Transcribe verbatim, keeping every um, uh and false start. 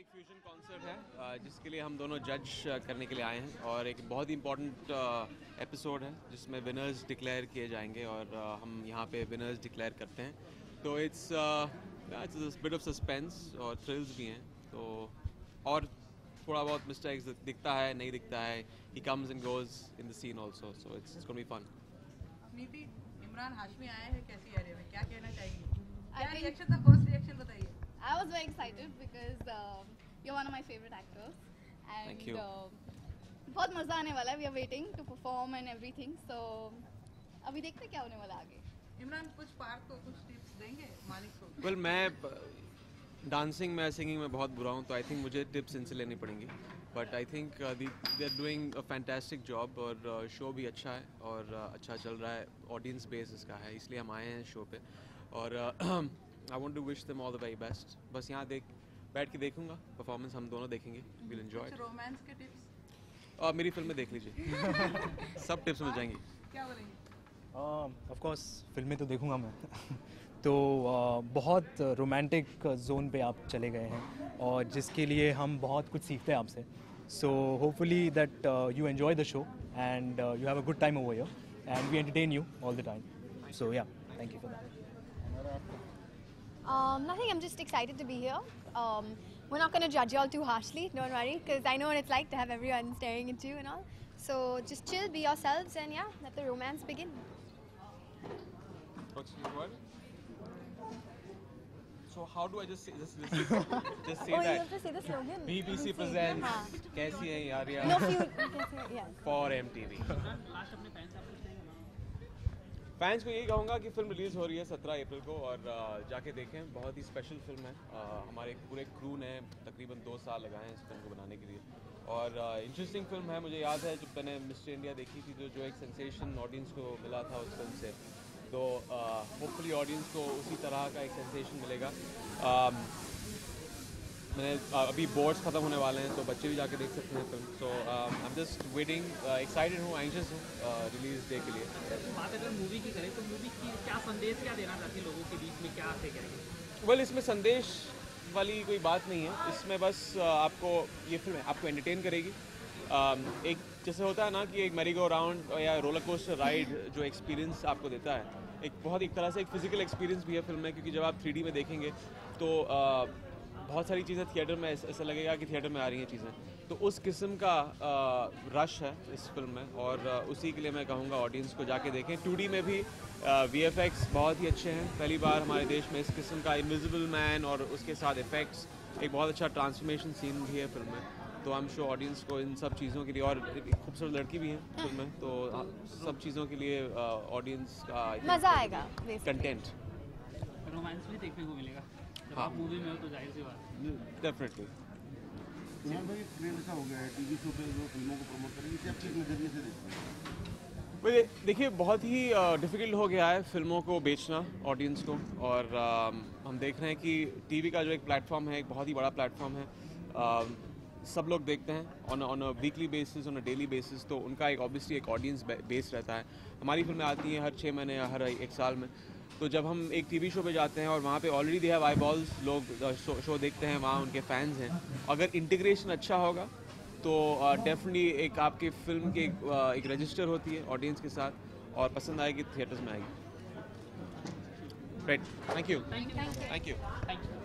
एक fusion concert है जिसके लिए हम दोनों जज करने के लिए आए हैं और एक बहुत ही इम्पॉर्टेंट एपिसोड है जिसमें विनर्स डिक्लेयर किए जाएंगे और हम यहाँ पे विनर्स डिक्लेयर करते हैं. तो it's it's bit of suspense और थ्रिल्स भी हैं. तो और थोड़ा बहुत मिस्टेक्स दिखता है, नहीं दिखता है. He comes and goes in the scene also, so it's it's gonna be fun. नीति, इमरान हाशमी आए हैं, कैसी आ रही है, क्या कहना चाहेंगी, क्या रिएक्शन था, फर्स्ट रिएक्शन बताइए. I was very excited because um, you're one of my favorite actors, and thank you. बहुत मजा आने वाला है. We are waiting to perform and everything, so अभी देखते हैं क्या होने वाला आगे. इमरान कुछ पार्ट को कुछ टिप्स देंगे मालिक को. Well, मैं डांसिंग में सिंगिंग में बहुत बुरा हूँ, तो I think मुझे टिप्स इनसे लेनी पड़ेंगी. But I think uh, the, they are doing a fantastic job और uh, शो भी अच्छा है और uh, अच्छा चल रहा है. Audience base इसका है, इसलिए हम आए हैं शो पे और uh, I want to wish them all the very best. बस यहाँ देख बैठ के देखूँगा performance, हम दोनों देखेंगे. We'll enjoy. कुछ romance के tips? और मेरी फिल्म में देख लीजिए. सब tips मिल जाएंगी. क्या बोलेंगे? Of course फिल्में तो देखूँगा मैं. तो बहुत romantic zone पे आप चले गए हैं और जिसके लिए हम बहुत कुछ सीखते हैं आपसे. So hopefully that you enjoy the show and you have a good time over here and we entertain you all the time. So yeah, thank you for that. Um, nothing. I'm just excited to be here. Um, we're not going to judge you all too harshly, don't worry, because I know what it's like to have everyone staring at you and all. So just chill, be yourselves, and yeah, let the romance begin. What's your word? So how do I just say, just, just, just say oh, that? Oh, you have to say the slogan. B B C presents. कैसी है यार यार? No feud. Yeah. For M T V. Last अपने fans आपको क्या कहूँगा? Fans को यही कहूँगा कि फिल्म रिलीज हो रही है सत्रह अप्रैल को और जाके देखें. बहुत ही स्पेशल फिल्म है. हमारे पूरे क्रू ने तकरीबन दो साल लगाए हैं इस फिल्म को बनाने के लिए और इंटरेस्टिंग फिल्म है. मुझे याद है जब मैंने मिस्ट्री इंडिया देखी थी तो जो एक सेंसेशन ऑडियंस को मिला था उस फिल्म से, तो होपफुली ऑडियंस को उसी तरह का एक सेंसेशन मिलेगा. मैंने अभी बोर्ड्स ख़त्म होने वाले हैं तो बच्चे भी जाके देख सकते हैं film. So I am just waiting, excited हूँ, एंशियस हूँ रिलीज डे के लिए. बात अगर मूवी की करें तो मूवी की क्या संदेश, क्या देना चाहती है लोगों के बीच में, क्या से करेंगे? वेल, इसमें संदेश वाली कोई बात नहीं है. इसमें बस आपको ये फिल्म आपको एंटरटेन करेगी. एक जैसे होता है ना कि एक मैरीगो राउंड या रोलर कोस्टर राइड जो एक्सपीरियंस आपको देता है, एक बहुत एक तरह से एक फिजिकल एक्सपीरियंस भी है फिल्म में, क्योंकि जब आप थ्री डी में देखेंगे तो बहुत सारी चीज़ें थिएटर में ऐसा लगेगा कि थिएटर में आ रही हैं चीज़ें. तो उस किस्म का रश है इस फिल्म में और उसी के लिए मैं कहूँगा ऑडियंस को जाके देखें. टू डी में भी वी एफ एक्स बहुत ही अच्छे हैं. पहली बार हमारे देश में इस किस्म का इनविजिबल मैन और उसके साथ इफ़ेक्ट्स, एक बहुत अच्छा ट्रांसफॉर्मेशन सीन भी है फिल्म में. तो आई एम श्योर ऑडियंस को इन सब चीज़ों के लिए, और खूबसूरत लड़की भी है फिल्म में, तो सब चीज़ों के लिए ऑडियंस का मज़ा आएगा. कंटेंट रोमांस भी देखने को मिलेगा आप मूवी में हो तो जाहिर सी बात. डेफिनेटली यहाँ पर एक ट्रेंड सा हो गया है टीवी शो पे जो फिल्मों को प्रमोट करने की, आप किस नजरिए से देखते हैं? देखिए, बहुत ही डिफिकल्ट हो गया है फिल्मों को बेचना ऑडियंस को और uh, हम देख रहे हैं कि टीवी का जो एक प्लेटफॉर्म है, एक बहुत ही बड़ा प्लेटफॉर्म है. uh, सब लोग देखते हैं on on a weekly basis, on a daily basis, तो उनका एक ऑब्वियसली एक ऑडियंस बेस रहता है. हमारी फिल्में आती हैं हर छः महीने या हर एक साल में, तो जब हम एक टीवी शो पे जाते हैं और वहाँ पे ऑलरेडी दे हैव आईबॉल्स, लोग शो, शो देखते हैं, वहाँ उनके फैंस हैं. अगर इंटीग्रेशन अच्छा होगा तो डेफिनेटली uh, एक आपके फिल्म के एक, uh, एक रजिस्टर होती है ऑडियंस के साथ और पसंद आएगी, थिएटर्स में आएगी. Right, thank you. Thank you.